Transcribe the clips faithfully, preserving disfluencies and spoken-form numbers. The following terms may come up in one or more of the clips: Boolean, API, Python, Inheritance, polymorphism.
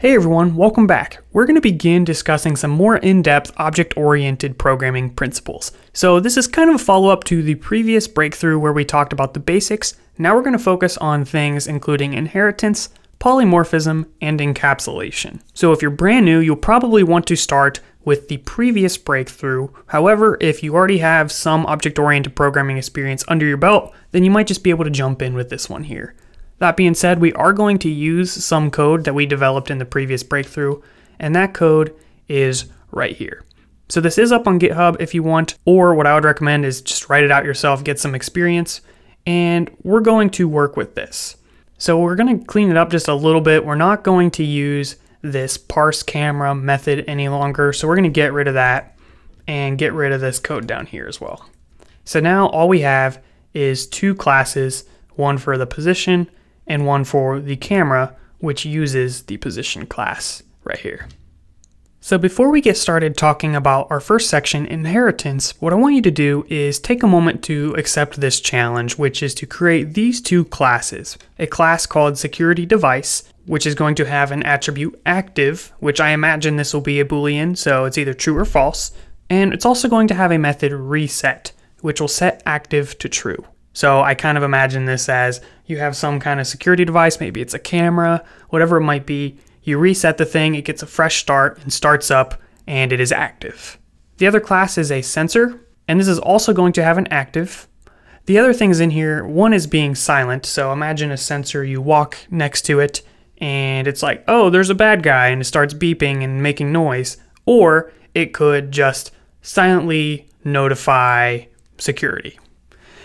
Hey everyone, welcome back. We're going to begin discussing some more in-depth object-oriented programming principles. So this is kind of a follow-up to the previous breakthrough where we talked about the basics. Now we're going to focus on things including inheritance, polymorphism, and encapsulation. So if you're brand new, you'll probably want to start with the previous breakthrough. However, if you already have some object-oriented programming experience under your belt, then you might just be able to jump in with this one here. That being said, we are going to use some code that we developed in the previous breakthrough, and that code is right here. So this is up on GitHub if you want, or what I would recommend is just write it out yourself, get some experience, and we're going to work with this. So we're going to clean it up just a little bit. We're not going to use this parse camera method any longer, so we're going to get rid of that and get rid of this code down here as well. So now all we have is two classes, one for the position and one for the camera, which uses the position class right here. So before we get started talking about our first section, inheritance, what I want you to do is take a moment to accept this challenge, which is to create these two classes, a class called security device, which is going to have an attribute active, which I imagine this will be a Boolean, so it's either true or false. And it's also going to have a method reset, which will set active to true. So I kind of imagine this as you have some kind of security device, maybe it's a camera, whatever it might be. You reset the thing, it gets a fresh start and starts up and it is active. The other class is a sensor, and this is also going to have an active. The other things in here, one is being silent. So imagine a sensor, you walk next to it and it's like, oh, there's a bad guy, and it starts beeping and making noise. Or it could just silently notify security.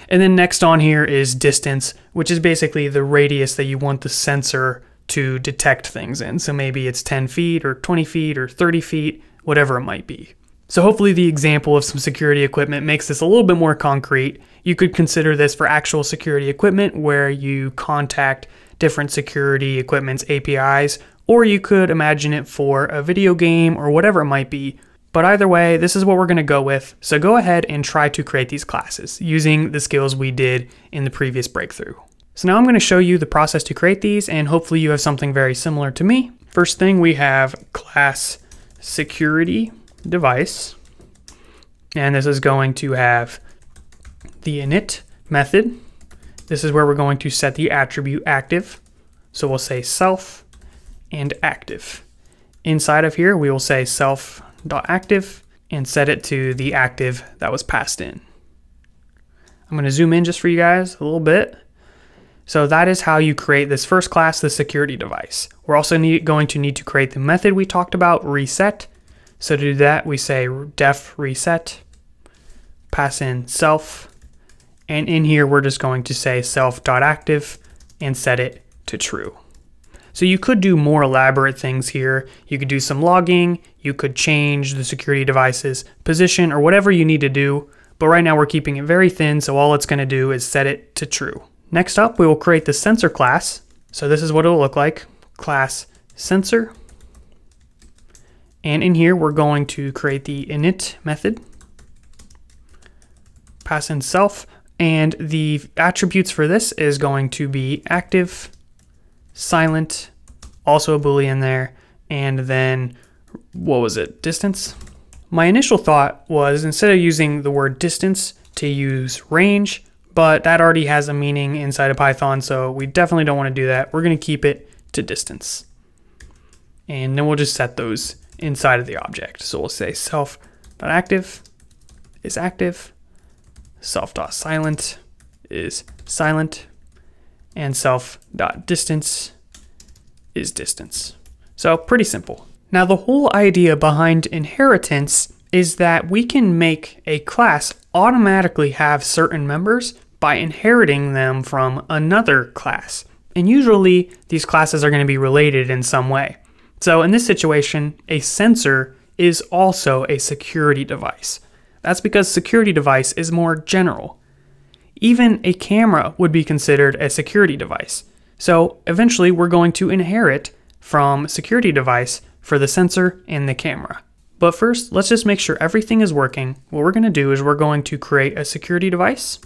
And then next on here is distance, which is basically the radius that you want the sensor to detect things in. So maybe it's ten feet or twenty feet or thirty feet, whatever it might be. So hopefully the example of some security equipment makes this a little bit more concrete. You could consider this for actual security equipment where you contact different security equipment's A P Is, or you could imagine it for a video game or whatever it might be. But either way, this is what we're going to go with. So go ahead and try to create these classes using the skills we did in the previous breakthrough. So now I'm going to show you the process to create these, and hopefully you have something very similar to me. First thing, we have class security device, and this is going to have the init method. This is where we're going to set the attribute active. So we'll say self and active. Inside of here, we will say self dot active and set it to the active that was passed in. I'm going to zoom in just for you guys a little bit. So that is how you create this first class, the security device. We're also need, going to need to create the method we talked about, reset. So to do that, we say def reset, pass in self, and in here we're just going to say self.active and set it to true. So you could do more elaborate things here. You could do some logging, you could change the security device's position or whatever you need to do, but right now we're keeping it very thin, so all it's gonna do is set it to true. Next up, we will create the sensor class. So this is what it'll look like, class sensor. And in here, we're going to create the init method, pass in self, and the attributes for this is going to be active, silent, also a Boolean there, and then what was it? Distance. My initial thought was instead of using the word distance to use range, but that already has a meaning inside of Python, so we definitely don't want to do that. We're going to keep it to distance. And then we'll just set those inside of the object. So we'll say self.active is active, self.silent is silent, and self.distance is distance. So pretty simple. Now the whole idea behind inheritance is that we can make a class automatically have certain members by inheriting them from another class. And usually these classes are going to be related in some way. So in this situation, a sensor is also a security device. That's because security device is more general. Even a camera would be considered a security device. So eventually we're going to inherit from security device for the sensor and the camera. But first, let's just make sure everything is working. What we're going to do is we're going to create a security device.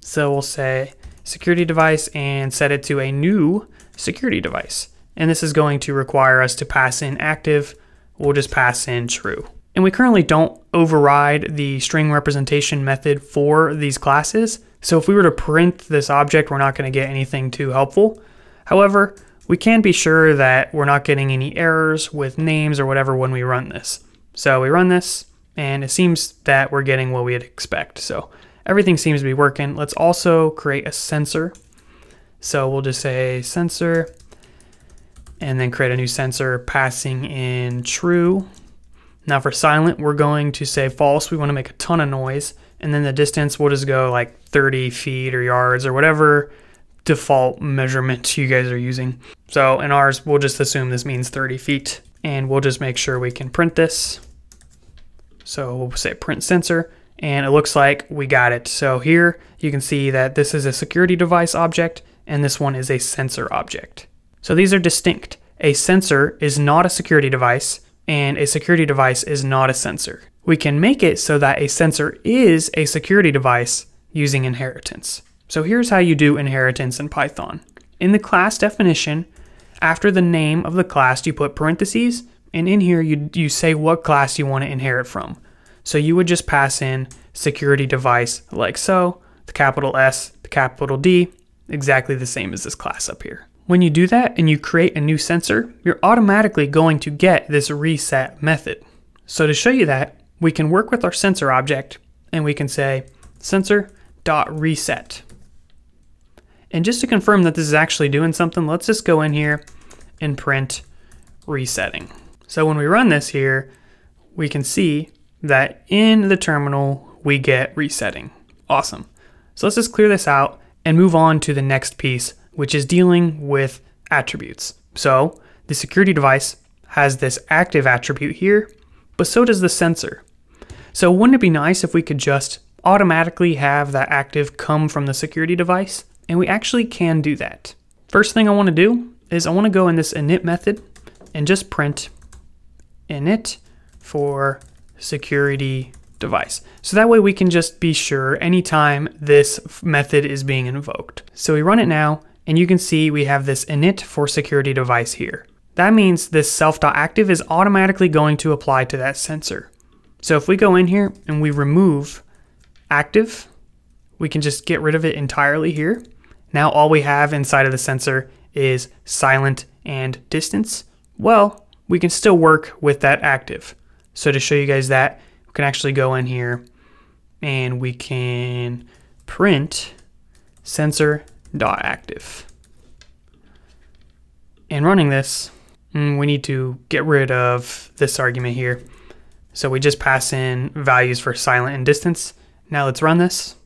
So we'll say security device and set it to a new security device. and this is going to require us to pass in active. We'll just pass in true. And we currently don't override the string representation method for these classes. So if we were to print this object, we're not going to get anything too helpful. However, we can be sure that we're not getting any errors with names or whatever when we run this. So we run this, and it seems that we're getting what we'd expect. So everything seems to be working. Let's also create a sensor. So we'll just say sensor, and then create a new sensor passing in true. Now for silent, we're going to say false. We want to make a ton of noise. And then the distance, we'll just go like thirty feet or yards or whatever default measurement you guys are using. So in ours, we'll just assume this means thirty feet. And we'll just make sure we can print this. So we'll say print sensor. And it looks like we got it. So here you can see that this is a security device object, and this one is a sensor object. So these are distinct. A sensor is not a security device, and a security device is not a sensor. We can make it so that a sensor is a security device using inheritance. So here's how you do inheritance in Python. In the class definition, after the name of the class, you put parentheses, and in here you, you say what class you want to inherit from. So you would just pass in security device like so, the capital S, the capital D, exactly the same as this class up here. When you do that and you create a new sensor, you're automatically going to get this reset method. So to show you that, we can work with our sensor object and we can say sensor.reset. And just to confirm that this is actually doing something, let's just go in here and print resetting. So when we run this here, we can see that in the terminal, we get resetting. Awesome. So let's just clear this out and move on to the next piece, which is dealing with attributes. So the security device has this active attribute here, but so does the sensor. So wouldn't it be nice if we could just automatically have that active come from the security device? And we actually can do that. First thing I want to do is I want to go in this init method and just print init for security device. So that way we can just be sure anytime this method is being invoked. So we run it now, and you can see we have this init for security device here. That means this self.active is automatically going to apply to that sensor. So if we go in here and we remove active, we can just get rid of it entirely here. Now all we have inside of the sensor is silent and distance. Well, we can still work with that active. So to show you guys that, we can actually go in here and we can print sensor.active. And running this, we need to get rid of this argument here. So we just pass in values for silent and distance. Now let's run this,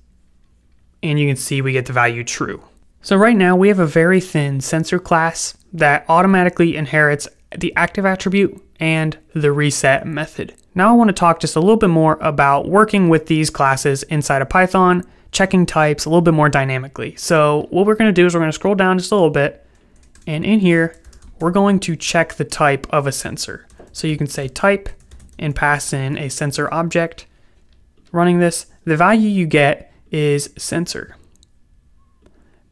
and you can see we get the value true. So right now we have a very thin sensor class that automatically inherits the active attribute and the reset method. Now I want to talk just a little bit more about working with these classes inside of Python, checking types a little bit more dynamically. So what we're going to do is we're going to scroll down just a little bit, and in here we're going to check the type of a sensor. So you can say type and pass in a sensor object. Running this, the value you get is sensor,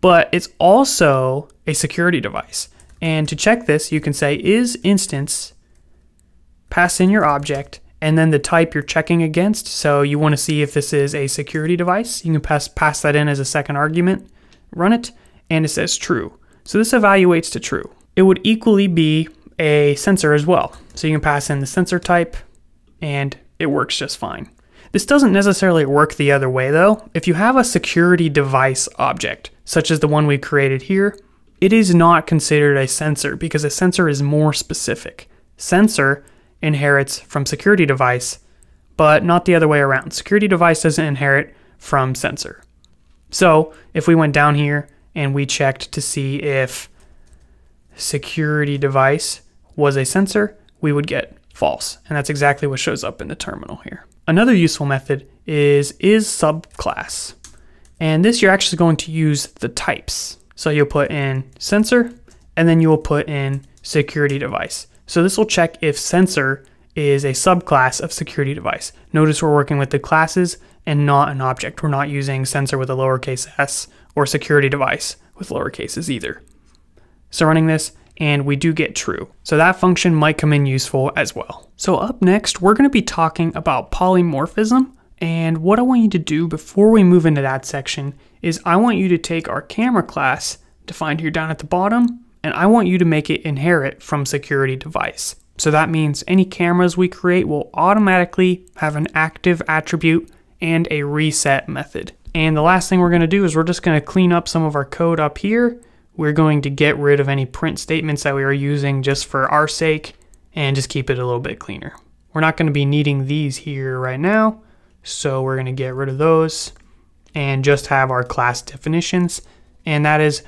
but it's also a security device. And to check this, you can say is instance, pass in your object, and then the type you're checking against. So you want to see if this is a security device. You can pass, pass that in as a second argument, run it, and it says true. So this evaluates to true. It would equally be a sensor as well. So you can pass in the sensor type, and it works just fine. This doesn't necessarily work the other way though. If you have a security device object, such as the one we created here, it is not considered a sensor because a sensor is more specific. Sensor inherits from security device, but not the other way around. Security device doesn't inherit from sensor. So if we went down here and we checked to see if security device was a sensor, we would get false. And that's exactly what shows up in the terminal here. Another useful method is is subclass. And this you're actually going to use the types. So you'll put in sensor, and then you will put in security device. So this will check if sensor is a subclass of security device. Notice we're working with the classes and not an object. We're not using sensor with a lowercase s or security device with lowercases either. So running this, and we do get true. So that function might come in useful as well. So up next, we're going to be talking about polymorphism. And what I want you to do before we move into that section is I want you to take our camera class defined here down at the bottom, and I want you to make it inherit from security device. So that means any cameras we create will automatically have an active attribute and a reset method. And the last thing we're going to do is we're just going to clean up some of our code up here. We're going to get rid of any print statements that we are using just for our sake and just keep it a little bit cleaner. We're not going to be needing these here right now, so we're going to get rid of those and just have our class definitions. And that is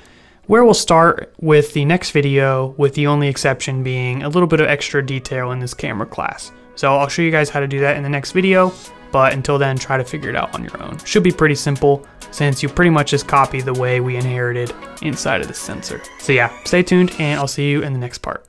where we'll start with the next video, with the only exception being a little bit of extra detail in this camera class. So I'll show you guys how to do that in the next video, but until then, try to figure it out on your own. Should be pretty simple since you pretty much just copy the way we inherited inside of the sensor. So yeah, stay tuned and I'll see you in the next part.